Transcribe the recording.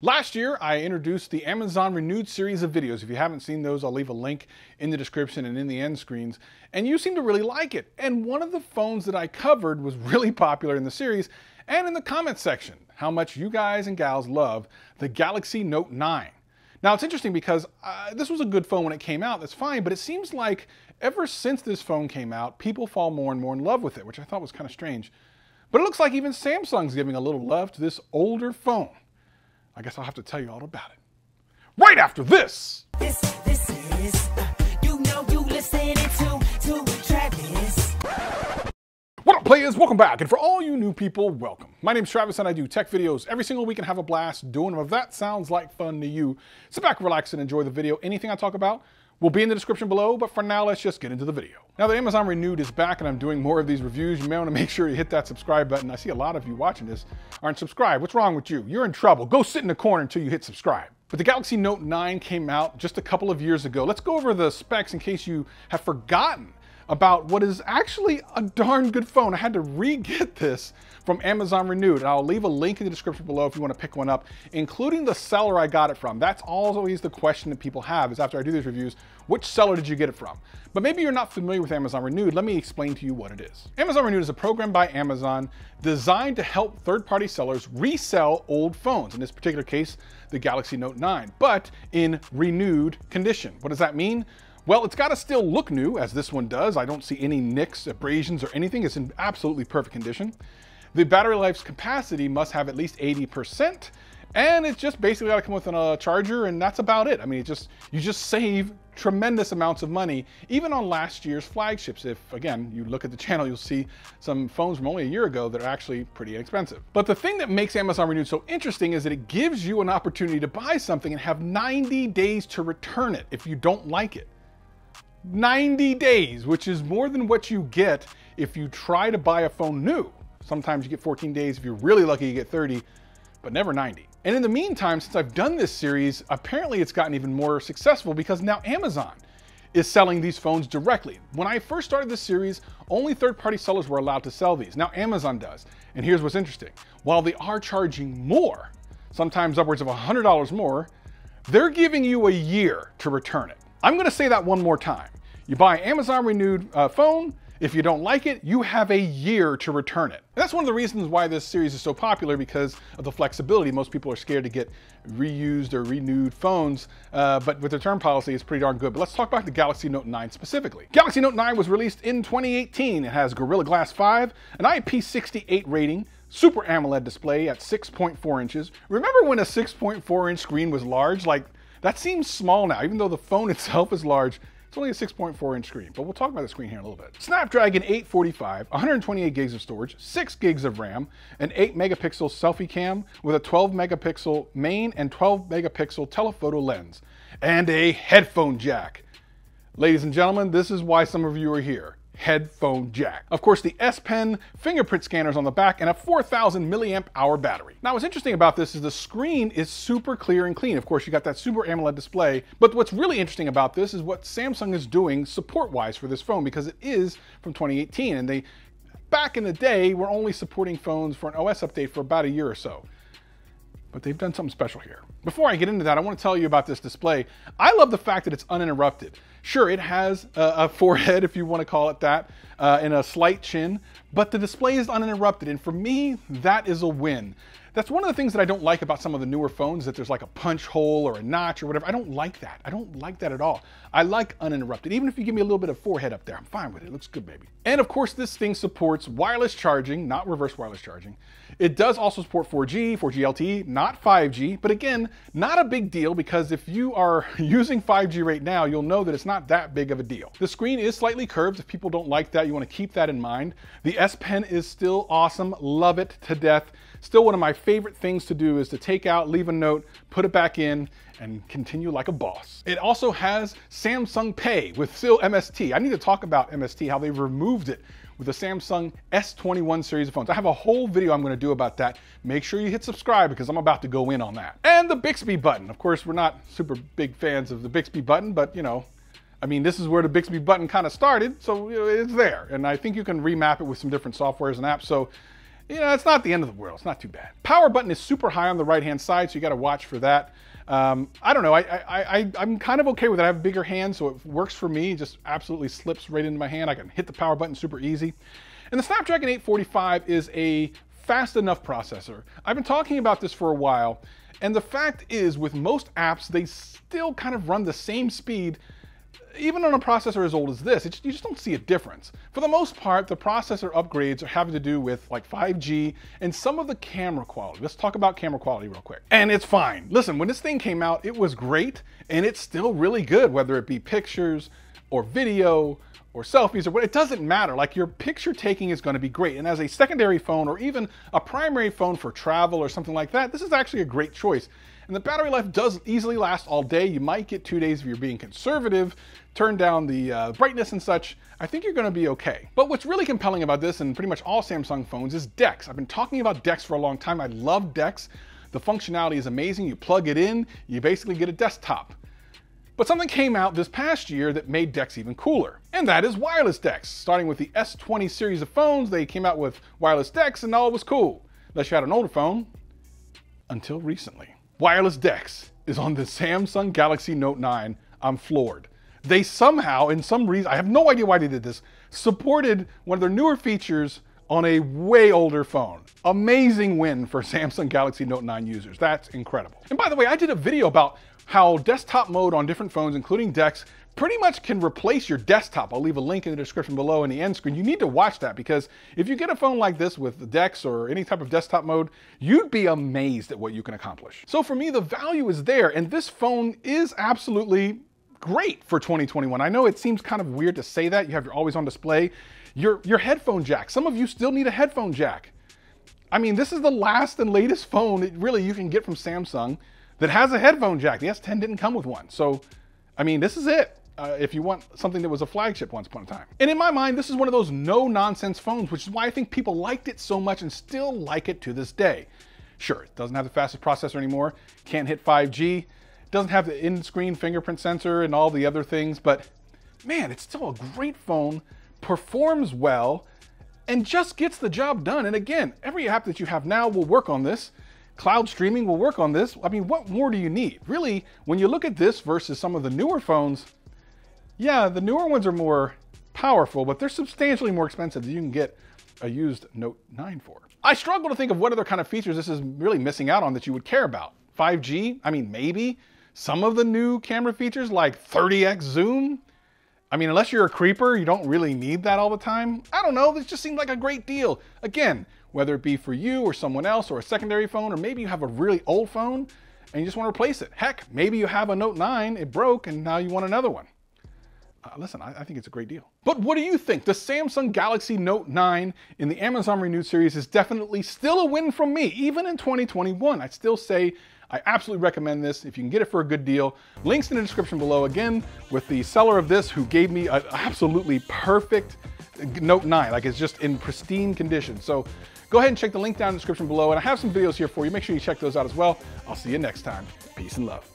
Last year, I introduced the Amazon Renewed series of videos. If you haven't seen those, I'll leave a link in the description and in the end screens. And you seem to really like it. And one of the phones that I covered was really popular in the series and in the comments section, how much you guys and gals love the Galaxy Note 9. Now, it's interesting because this was a good phone when it came out, that's fine, but it seems like ever since this phone came out, people fall more and more in love with it, which I thought was kind of strange. But it looks like even Samsung's giving a little love to this older phone. I guess I'll have to tell you all about it right after this. This is, you know, you listening to Travis. What up, players? Welcome back. And for all you new people, welcome. My name's Travis and I do tech videos every single week and have a blast doing them. If that sounds like fun to you, sit back, relax, and enjoy the video. Anything I talk about will be in the description below, but for now, let's just get into the video. Now, the Amazon Renewed is back and I'm doing more of these reviews. You may want to make sure you hit that subscribe button. I see a lot of you watching this aren't subscribed. What's wrong with you? You're in trouble. Go sit in the corner until you hit subscribe. But the Galaxy Note 9 came out just a couple of years ago. Let's go over the specs in case you have forgotten about what is actually a darn good phone. I had to re-get this from Amazon Renewed, and I'll leave a link in the description below if you want to pick one up, including the seller I got it from. That's always the question that people have is after I do these reviews, which seller did you get it from? But maybe you're not familiar with Amazon Renewed. Let me explain to you what it is. Amazon Renewed is a program by Amazon designed to help third-party sellers resell old phones. In this particular case, the Galaxy Note 9, but in renewed condition. What does that mean? Well, it's got to still look new, as this one does. I don't see any nicks, abrasions, or anything. It's in absolutely perfect condition. The battery life's capacity must have at least 80%, and it's just basically got to come with a charger, and that's about it. I mean, you just save tremendous amounts of money, even on last year's flagships. If, again, you look at the channel, you'll see some phones from only a year ago that are actually pretty inexpensive. But the thing that makes Amazon Renewed so interesting is that it gives you an opportunity to buy something and have 90 days to return it if you don't like it. 90 days, which is more than what you get if you try to buy a phone new. Sometimes you get 14 days. If you're really lucky, you get 30, but never 90. And in the meantime, since I've done this series, apparently it's gotten even more successful because now Amazon is selling these phones directly. When I first started this series, only third-party sellers were allowed to sell these. Now Amazon does. And here's what's interesting. While they are charging more, sometimes upwards of $100 more, they're giving you a year to return it. I'm going to say that one more time. You buy an Amazon Renewed phone, if you don't like it, you have a year to return it. And that's one of the reasons why this series is so popular because of the flexibility. Most people are scared to get reused or renewed phones, but with the return policy, it's pretty darn good. But let's talk about the Galaxy Note 9 specifically. Galaxy Note 9 was released in 2018. It has Gorilla Glass 5, an IP68 rating, Super AMOLED display at 6.4 inches. Remember when a 6.4 inch screen was large? Like, that seems small now, even though the phone itself is large. It's only a 6.4 inch screen, but we'll talk about the screen here in a little bit. Snapdragon 845, 128 gigs of storage, 6 gigs of RAM, an 8 megapixel selfie cam with a 12 megapixel main and 12 megapixel telephoto lens, and a headphone jack. Ladies and gentlemen, this is why some of you are here. Headphone jack. Of course, the S Pen, fingerprint scanners on the back, and a 4,000 milliamp hour battery. Now, what's interesting about this is the screen is super clear and clean. Of course, you got that Super AMOLED display, but what's really interesting about this is what Samsung is doing support-wise for this phone, because it is from 2018, and they, back in the day, were only supporting phones for an OS update for about a year or so. But they've done something special here. Before I get into that, I want to tell you about this display. I love the fact that it's uninterrupted. Sure, it has a forehead, if you want to call it that, and a slight chin, but the display is uninterrupted. And for me, that is a win. That's one of the things that I don't like about some of the newer phones, that there's like a punch hole or a notch or whatever. I don't like that. I don't like that at all. I like uninterrupted. Even if you give me a little bit of forehead up there, I'm fine with it. It looks good, baby. And of course, this thing supports wireless charging, not reverse wireless charging. It does also support 4G, 4G LTE, not 5G. But again, not a big deal because if you are using 5G right now, you'll know that it's not that big of a deal. The screen is slightly curved. If people don't like that, you want to keep that in mind. The S Pen is still awesome. Love it to death. Still one of my favorite things to do is to take out, leave a note, put it back in, and continue like a boss. It also has Samsung Pay with still MST. I need to talk about MST, how they removed it with the Samsung S21 series of phones. I have a whole video I'm gonna do about that. Make sure you hit subscribe because I'm about to go in on that. And the Bixby button. Of course, we're not super big fans of the Bixby button, but you know, I mean, this is where the Bixby button kind of started, so it's there. And I think you can remap it with some different softwares and apps. So you know, it's not the end of the world. It's not too bad. Power button is super high on the right-hand side, so you got to watch for that. I don't know. I'm kind of okay with it. I have a bigger hand, so it works for me. It just absolutely slips right into my hand. I can hit the power button super easy. And the Snapdragon 845 is a fast enough processor. I've been talking about this for a while, and the fact is, with most apps, they still kind of run the same speed. Even on a processor as old as this, you just don't see a difference. For the most part, the processor upgrades are having to do with like 5G and some of the camera quality. Let's talk about camera quality real quick. And it's fine. Listen, when this thing came out, it was great, and it's still really good, whether it be pictures or video or selfies or what, it doesn't matter. Like, your picture taking is going to be great. And as a secondary phone or even a primary phone for travel or something like that, this is actually a great choice. And the battery life does easily last all day. You might get 2 days if you're being conservative, turn down the brightness and such. I think you're gonna be okay. But what's really compelling about this and pretty much all Samsung phones is DeX. I've been talking about DeX for a long time. I love DeX. The functionality is amazing. You plug it in, you basically get a desktop. But something came out this past year that made DeX even cooler, and that is wireless DeX. Starting with the S20 series of phones, they came out with wireless DeX and all was cool. Unless you had an older phone, until recently. Wireless DeX is on the Samsung Galaxy Note 9. I'm floored. They somehow, in some reason, I have no idea why they did this, supported one of their newer features on a way older phone. Amazing win for Samsung Galaxy Note 9 users. That's incredible. And by the way, I did a video about how desktop mode on different phones, including DeX, pretty much can replace your desktop. I'll leave a link in the description below in the end screen. You need to watch that, because if you get a phone like this with the DeX or any type of desktop mode, you'd be amazed at what you can accomplish. So for me, the value is there, and this phone is absolutely great for 2021. I know it seems kind of weird to say that. You have your always on display, your headphone jack. Some of you still need a headphone jack. I mean, this is the last and latest phone that really you can get from Samsung that has a headphone jack. The S10 didn't come with one. So, I mean, this is it. If you want something that was a flagship once upon a time. And in my mind, this is one of those no-nonsense phones, which is why I think people liked it so much and still like it to this day. Sure, it doesn't have the fastest processor anymore, can't hit 5G, doesn't have the in-screen fingerprint sensor and all the other things, but man, it's still a great phone, performs well, and just gets the job done. And again, every app that you have now will work on this. Cloud streaming will work on this. I mean, what more do you need? Really, when you look at this versus some of the newer phones, yeah, the newer ones are more powerful, but they're substantially more expensive than you can get a used Note 9 for. I struggle to think of what other kind of features this is really missing out on that you would care about. 5G? I mean, maybe. Some of the new camera features like 30x zoom? I mean, unless you're a creeper, you don't really need that all the time. I don't know, this just seemed like a great deal. Again, whether it be for you or someone else or a secondary phone, or maybe you have a really old phone and you just want to replace it. Heck, maybe you have a Note 9, it broke, and now you want another one. Listen, I think it's a great deal. But what do you think? The Samsung Galaxy Note 9 in the Amazon Renewed series is definitely still a win from me, even in 2021. I still say I absolutely recommend this if you can get it for a good deal. Links in the description below, again, with the seller of this, who gave me an absolutely perfect Note 9. Like, it's just in pristine condition. So go ahead and check the link down in the description below. And I have some videos here for you. Make sure you check those out as well. I'll see you next time. Peace and love.